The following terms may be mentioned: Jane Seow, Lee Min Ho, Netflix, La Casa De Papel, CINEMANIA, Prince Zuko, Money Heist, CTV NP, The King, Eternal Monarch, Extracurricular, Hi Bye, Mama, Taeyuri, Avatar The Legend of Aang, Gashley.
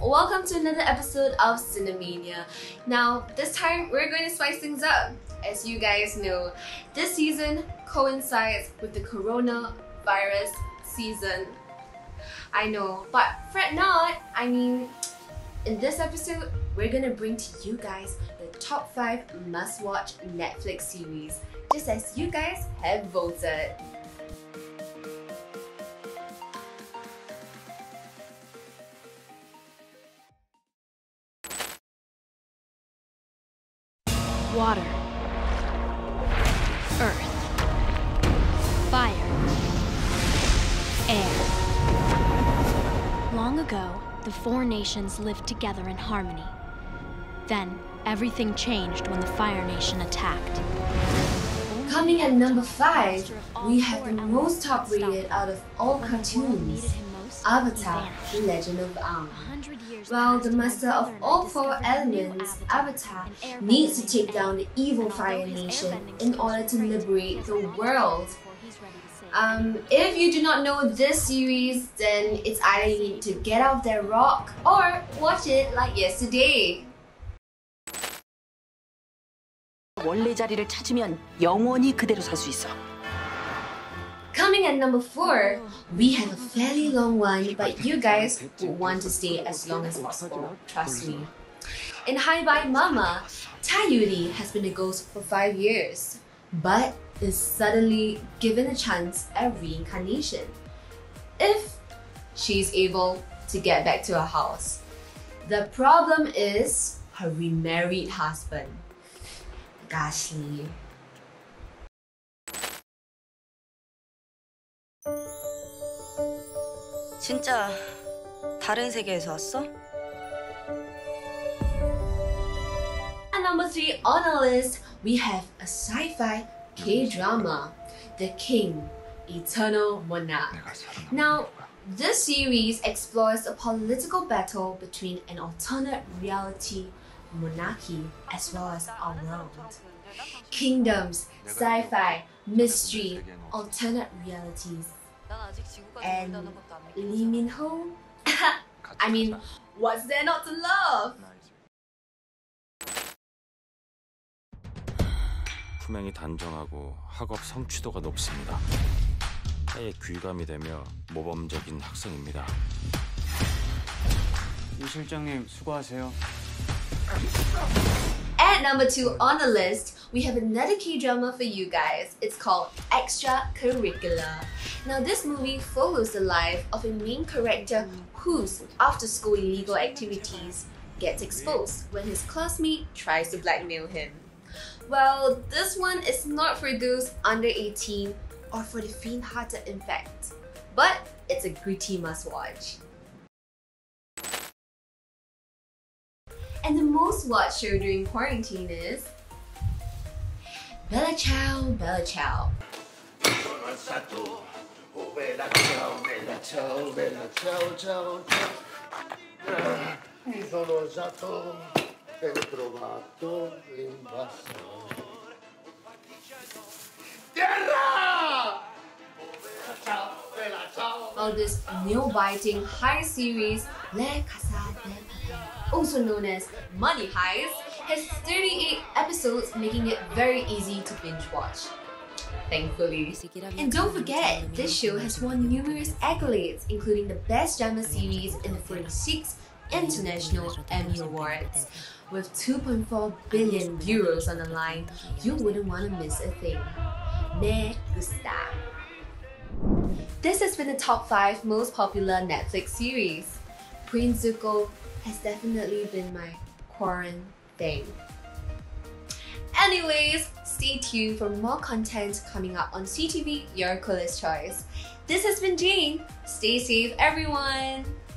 Welcome to another episode of CINEMANIA. Now, this time we're going to spice things up. As you guys know, this season coincides with the coronavirus season. I know, but fret not. I mean, in this episode, we're going to bring to you guys the top 5 must-watch Netflix series, just as you guys have voted. Water, earth, fire, air. Long ago, the four nations lived together in harmony. Then, everything changed when the Fire Nation attacked. Coming at number 5, we have the most top-rated out of all cartoons, Avatar The Legend of Aang. While the master of all four elements, Avatar, needs to take down the evil Fire Nation in order to liberate the world. If you do not know this series, then it's either you need to get out of their rock or watch it like yesterday. Coming at number 4, we have a fairly long one, but you guys will want to stay as long as possible, trust me. In Hi Bye, Mama, Taeyuri has been a ghost for 5 years, but is suddenly given a chance at reincarnation, if she's able to get back to her house. The problem is her remarried husband, Gashley. 진짜 다른 세계에서 왔어? At number 3 on our list, we have a sci-fi K-drama, The King, Eternal Monarch. Now, this series explores a political battle between an alternate reality monarchy as well as our world. Kingdoms, sci-fi, mystery, alternate realities. And Lee Min Ho? I mean, what's there not to love? 품행이 단정하고 학업 성취도가 높습니다. 때에 귀감이 되며 모범적인 학생입니다. 이 실장님 수고하세요. At number 2 on the list, we have another K-drama for you guys. It's called Extracurricular. Now, this movie follows the life of a main character whose after-school illegal activities gets exposed when his classmate tries to blackmail him. Well, this one is not for those under 18 or for the faint-hearted, in fact, but it's a gritty must-watch. And the most-watched show during quarantine is Bella Ciao, Bella Ciao. Well, this nail-biting heist series, La Casa De Papel, also known as Money Heist, has 38 episodes, making it very easy to binge-watch. Thankfully. And don't forget, this show has won numerous accolades, including the Best Drama Series in the 46th International Emmy Awards. With 2.4 billion euros on the line, you wouldn't want to miss a thing. Me gusta. This has been the top 5 most popular Netflix series. Prince Zuko has definitely been my quarantine thing. Anyways, stay tuned for more content coming up on CTV, your coolest choice. This has been Jane. Stay safe, everyone.